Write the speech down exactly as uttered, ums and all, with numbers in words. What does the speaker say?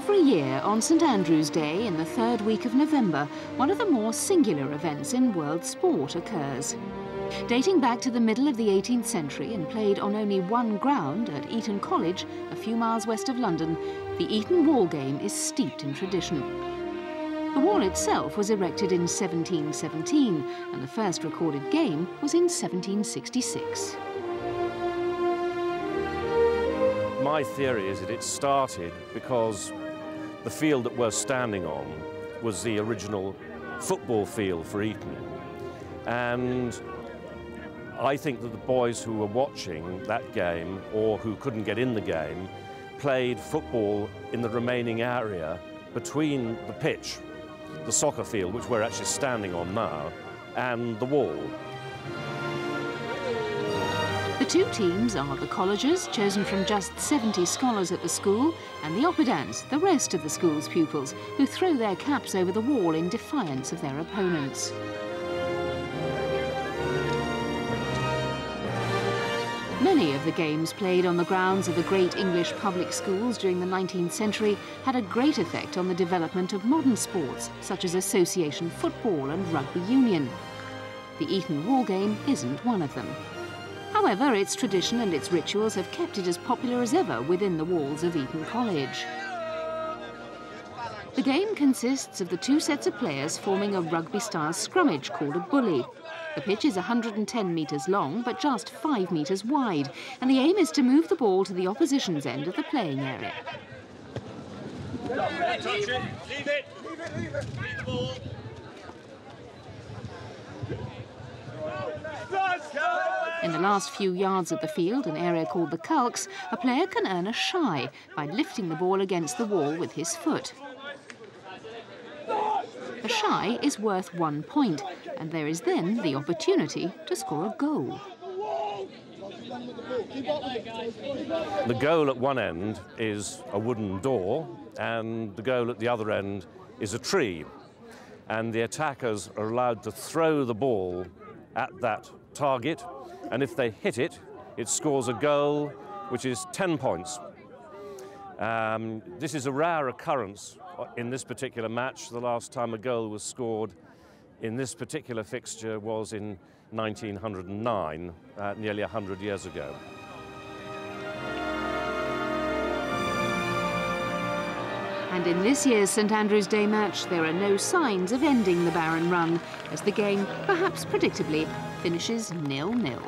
Every year on Saint Andrew's Day in the third week of November, one of the more singular events in world sport occurs. Dating back to the middle of the eighteenth century and played on only one ground at Eton College, a few miles west of London, the Eton Wall Game is steeped in tradition. The wall itself was erected in seventeen seventeen, and the first recorded game was in seventeen sixty-six. My theory is that it started because the field that we're standing on was the original football field for Eton, and I think that the boys who were watching that game or who couldn't get in the game played football in the remaining area between the pitch, the soccer field which we're actually standing on now, and the wall. The two teams are the Colleges, chosen from just seventy scholars at the school, and the Oppidans, the rest of the school's pupils, who throw their caps over the wall in defiance of their opponents. Many of the games played on the grounds of the great English public schools during the nineteenth century had a great effect on the development of modern sports, such as Association Football and Rugby Union. The Eton Wall Game isn't one of them. However, its tradition and its rituals have kept it as popular as ever within the walls of Eton College. The game consists of the two sets of players forming a rugby-style scrummage called a bully. The pitch is one hundred and ten metres long but just five metres wide, and the aim is to move the ball to the opposition's end of the playing area. Leave it, leave it, leave it. The ball. In the last few yards of the field, an area called the Kalks, a player can earn a shy by lifting the ball against the wall with his foot. A shy is worth one point, and there is then the opportunity to score a goal. The goal at one end is a wooden door, and the goal at the other end is a tree. And the attackers are allowed to throw the ball at that target, and if they hit it, it scores a goal, which is ten points. Um, this is a rare occurrence in this particular match. The last time a goal was scored in this particular fixture was in nineteen oh nine, uh, nearly one hundred years ago. And in this year's Saint Andrew's Day match, there are no signs of ending the barren run, as the game, perhaps predictably, finishes nil nil.